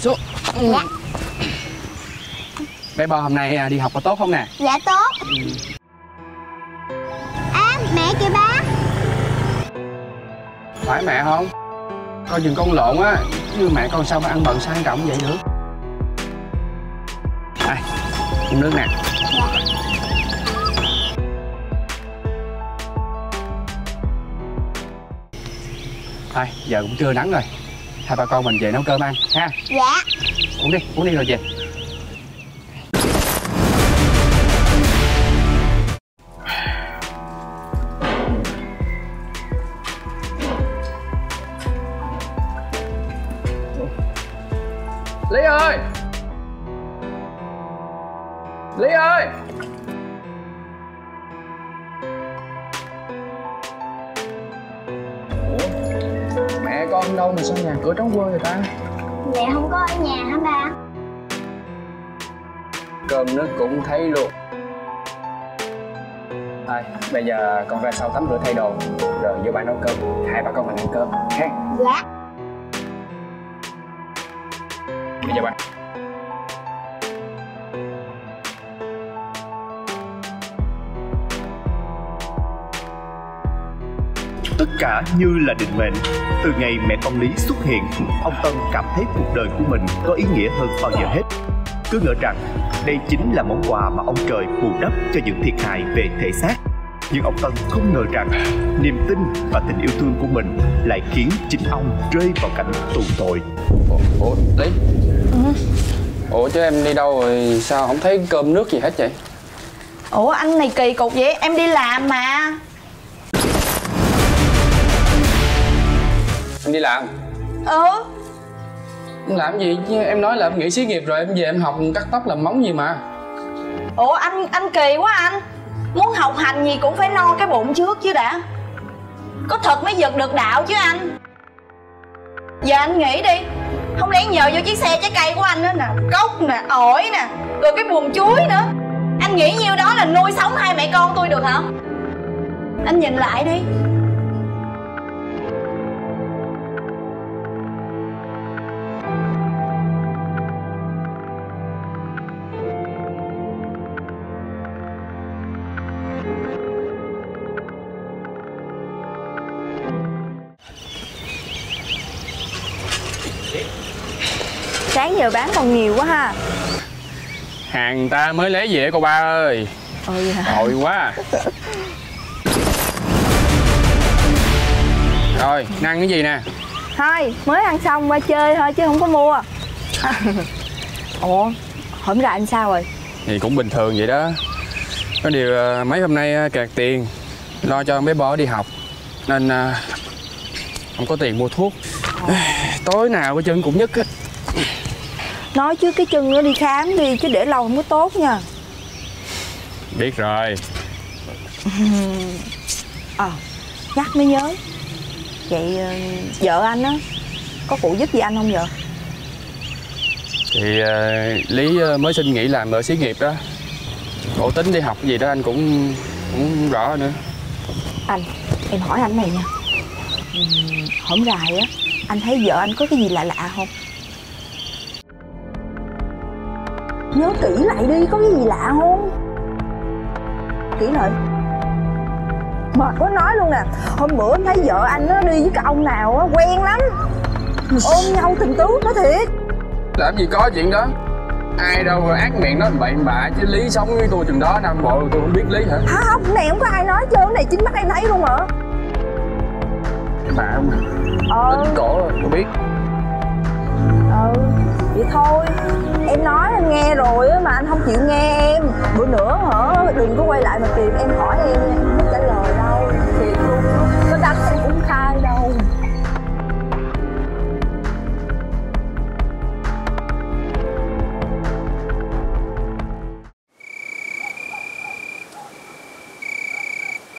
xuống. Dạ. Bé Bo hôm nay đi học có tốt không nè? Dạ tốt. À, mẹ kìa ba. Phải mẹ không? Coi chừng con lộn á, chứ mẹ con sao mà ăn bận sang trọng vậy nữa. Đây, uống nước nè. Thôi, giờ cũng trưa nắng rồi. Hai ba con mình về nấu cơm ăn ha. Dạ. Uống đi rồi về. Lý ơi! Lý ơi! Mẹ con đâu mà sao nhà cửa trống quơ vậy ta? Mẹ không có ở nhà hả ba? Cơm nước cũng thấy luôn. Thôi, bây giờ con ra sau tắm rửa thay đồ, rồi vô bà nấu cơm, hai bà con mình ăn cơm, ha? Dạ. Bây giờ bà. Tất cả như là định mệnh. Từ ngày mẹ con Lý xuất hiện, ông Tân cảm thấy cuộc đời của mình có ý nghĩa hơn bao giờ hết. Cứ ngỡ rằng đây chính là món quà mà ông trời bù đắp cho những thiệt hại về thể xác. Nhưng ông Tân không ngờ rằng niềm tin và tình yêu thương của mình lại khiến chính ông rơi vào cảnh tù tội. Ủa Lý? Ủa chứ em đi đâu rồi sao không thấy cơm nước gì hết vậy? Ủa anh này kỳ cục vậy, em đi làm mà. Em đi làm? Ừ. Em làm gì? Em nói là em nghỉ xí nghiệp rồi, em về em học cắt tóc làm móng gì mà. Ủa anh kỳ quá anh. Muốn học hành gì cũng phải no cái bụng trước chứ đã. Có thật mới giật được đạo chứ anh. Giờ anh nghĩ đi, không lẽ nhờ vô chiếc xe trái cây của anh nữa nè, cốc nè, ổi nè, rồi cái buồng chuối nữa. Anh nghĩ nhiêu đó là nuôi sống hai mẹ con tôi được hả? Anh nhìn lại đi. Sáng giờ bán còn nhiều quá ha. Hàng ta mới lấy về cô ba ơi. Ôi dạ. Tội quá. Rồi, ăn cái gì nè? Thôi, mới ăn xong qua chơi thôi chứ không có mua. Ủa, hôm nay anh sao rồi? Thì cũng bình thường vậy đó. Có điều mấy hôm nay kẹt tiền, lo cho bé Bo đi học, nên không có tiền mua thuốc. Tối nào cái chân cũng nhức á. Nói chứ cái chân nó đi khám đi, chứ để lâu không có tốt nha. Biết rồi. Nhắc mới nhớ. Vậy vợ anh á, có phụ giúp gì anh không vợ? Thì Lý mới xin nghỉ làm ở xí nghiệp đó. Cổ tính đi học gì đó anh cũng rõ nữa. Anh, em hỏi anh này nha. Hổm rày á, anh thấy vợ anh có cái gì lạ lạ không? Nhớ kỹ lại đi, có cái gì lạ không? Kỹ lại. Mệt quá nói luôn nè. Hôm bữa em thấy vợ anh nó đi với cái ông nào á, quen lắm. Ôm nhau tình tứ nó thiệt. Làm gì có chuyện đó. Ai đâu ác miệng nói bậy bạ chứ Lý sống với tôi chừng đó năm bộ tôi không biết Lý hả? Hả không, cái này không có ai nói chứ, cái này chính mắt em thấy luôn hả? Cái bà không? Tính cổ rồi, tôi biết. Vậy thôi, em nói anh nghe rồi mà anh không chịu nghe em. Bữa nữa hả, đừng có quay lại mà tìm em hỏi em.